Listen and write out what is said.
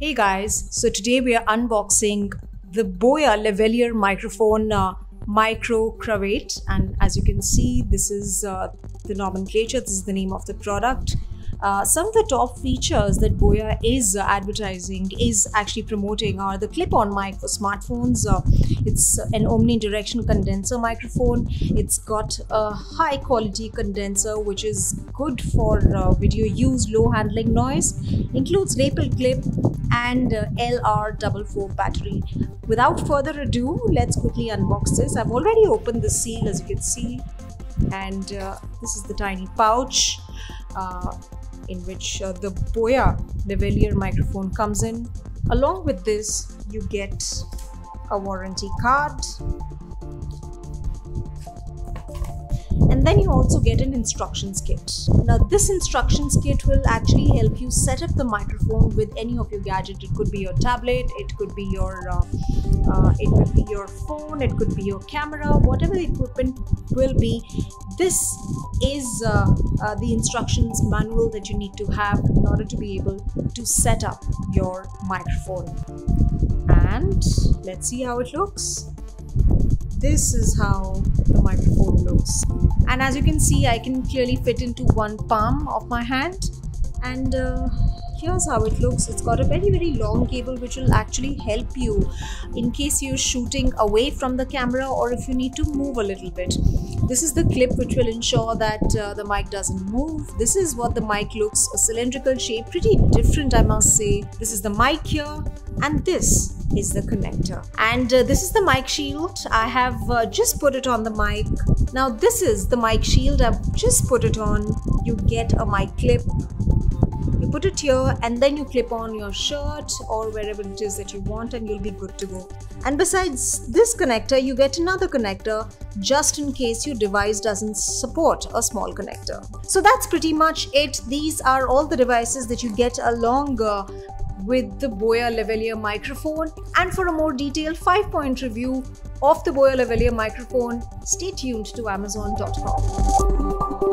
Hey guys, so today we are unboxing the Boya Lavalier Microphone Micro Cravate, and as you can see, this is the nomenclature, this is the name of the product. Some of the top features that Boya is promoting are the clip-on mic for smartphones. It's an omnidirectional condenser microphone. It's got a high-quality condenser which is good for video use, low handling noise. Includes lapel clip and LR44 battery. Without further ado, let's quickly unbox this. I've already opened the seal, as you can see, and this is the tiny pouch in which the Boya Lavalier microphone comes in. Along with this, you get a warranty card, and then you also get an instructions kit. Now this instructions kit will actually help you set up the microphone with any of your gadget. It could be your tablet, it could be your phone, it could be your camera, whatever the equipment will be. This is the instructions manual that you need to have in order to be able to set up your microphone. And let's see how it looks. This is how the microphone looks. And as you can see, I can clearly fit into one palm of my hand. And here's how it looks. It's got a very, very long cable which will actually help you in case you're shooting away from the camera or if you need to move a little bit. This is the clip which will ensure that the mic doesn't move. This is what the mic looks, a cylindrical shape, pretty different I must say. This is the mic here, and this is the connector, and this is the mic shield. I have just put it on the mic. Now this is the mic shield. I've just put it on. You get a mic clip, you put it here, and then you clip on your shirt or wherever it is that you want, and you'll be good to go. And besides this connector, you get another connector just in case your device doesn't support a small connector. So that's pretty much it. These are all the devices that you get along with the Boya Lavalier microphone. And for a more detailed 5-point review of the Boya Lavalier microphone, stay tuned to Amazon.com.